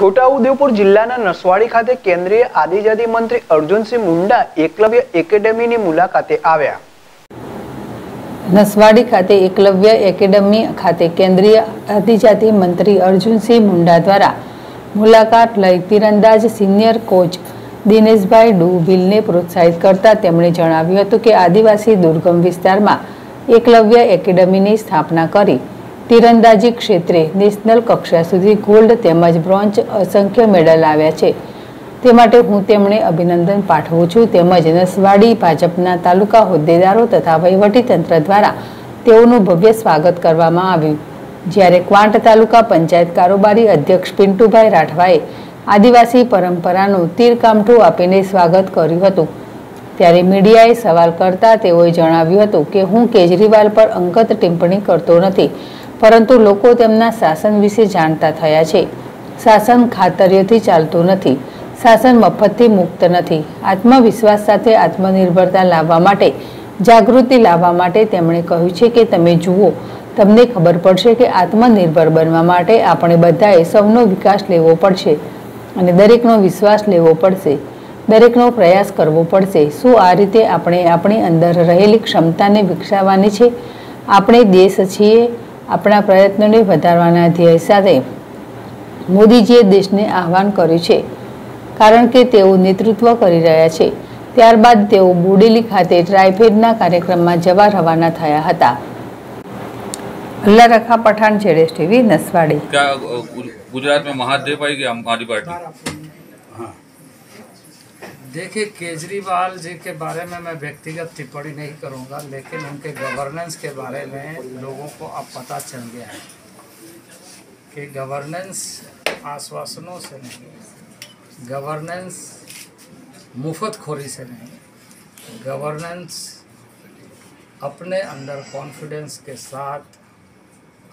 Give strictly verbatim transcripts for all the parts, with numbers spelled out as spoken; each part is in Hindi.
છોટાઉદેપુર જિલ્લાના નસવાડી ખાતે કેન્દ્રીય આદિજાતિ મંત્રી અર્જુનસિંહ મુંડા એકલવ્ય એકેડેમીની મુલાકાતે આવ્યા. નસવાડી ખાતે એકલવ્ય એકેડેમી ખાતે કેન્દ્રીય આદિજાતિ મંત્રી અર્જુનસિંહ મુંડા દ્વારા મુલાકાત લઈ તીરંદાજ સિનિયર કોચ દિનેશભાઈ ડુબિલને પ્રોત્સાહિત કરતા તેમણે જણાવ્યું હતું કે આદિવાસી દુર્ગમ વિસ્તારમાં એકલવ્ય એકેડેમીની સ્થાપના કરી तीरंदाजी क्षेत्रे नेशनल कक्षा सुधी गोल्ड तेमज ब्रोंज असंख्य मेडल आव्या छे ते माटे हूँ तेमणे अभिनंदन पाठवुं छुं. तेमज नसवाड़ी भाजपना तालुका होद्देदारो तथा वहीवटीतंत्र द्वारा तेओनुं भव्य स्वागत करवामां आव्युं. ज्यारे क्वांट तालुका पंचायत कारोबारी अध्यक्ष पिंटूभाई राठवाए आदिवासी परंपरानुं तीरकामठुं आपीने स्वागत कर्युं हतुं. त्यारे मीडियाए सवाल करता तेओए जणाव्युं हतुं के हूँ केजरीवाल पर अंगत टिप्पणी करतो नथी परंतु लोको तेमना शासन विषे जाणता थया छे. शासन खातरियोथी चालतुं नथी, शासन मफतथी मुक्त नथी. आत्मविश्वास साथे आत्मनिर्भरता लाववा माटे जागृति लाववा माटे तेमणे कह्युं छे के तमे जुओ तमने खबर पड़शे के आत्मनिर्भर बनवा माटे आपणे बधाए सौनो विकास लेवो पड़शे अने दरेकनो विश्वास लेवो पड़शे, दरेकनो प्रयास करवो पड़शे. शुं आ रीते आपणे आपणी अंदर रहेली क्षमताने विकसावવાની छे? आपणे देश छीए. अपना प्रयत्नों ने वधारवाना ध्येय साथे मोदीजीए देशने आह्वान कर्युं छे कारण के तेओ नेतृत्व करी रह्या छे. त्यारबाद तेओ बोडेली खाते ट्राइफेडना कार्यक्रममां जवा रवाना थया हता. अल्लाह रखा पठाण जेडेश टीवी नसवाड़ी. क्या गुजरात में महात दे पाएगी हमारी पार्टी? हाँ देखिए केजरीवाल जी के बारे में मैं व्यक्तिगत टिप्पणी नहीं करूंगा, लेकिन उनके गवर्नेंस के बारे में लोगों को अब पता चल गया है कि गवर्नेंस आश्वासनों से नहीं, गवर्नेंस मुफ्तखोरी से नहीं, गवर्नेंस अपने अंदर कॉन्फिडेंस के साथ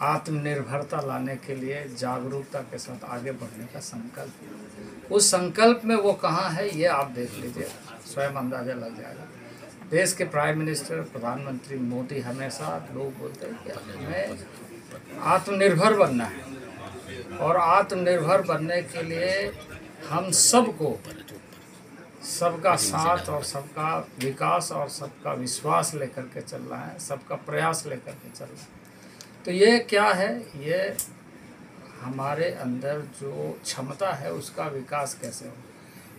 आत्मनिर्भरता लाने के लिए जागरूकता के साथ आगे बढ़ने का संकल्प, उस संकल्प में वो कहाँ है ये आप देख लीजिए, स्वयं अंदाजा लग जाएगा. देश के प्राइम मिनिस्टर प्रधानमंत्री मोदी हमेशा लोग बोलते हैं कि हमें आत्मनिर्भर बनना है और आत्मनिर्भर बनने के लिए हम सबको सबका साथ और सबका विकास और सबका विश्वास लेकर के चलना है, सबका प्रयास लेकर के चलना है. तो ये क्या है? ये हमारे अंदर जो क्षमता है उसका विकास कैसे हो,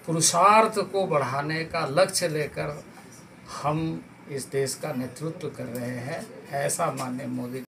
पुरुषार्थ को बढ़ाने का लक्ष्य लेकर हम इस देश का नेतृत्व कर रहे हैं ऐसा माननीय मोदी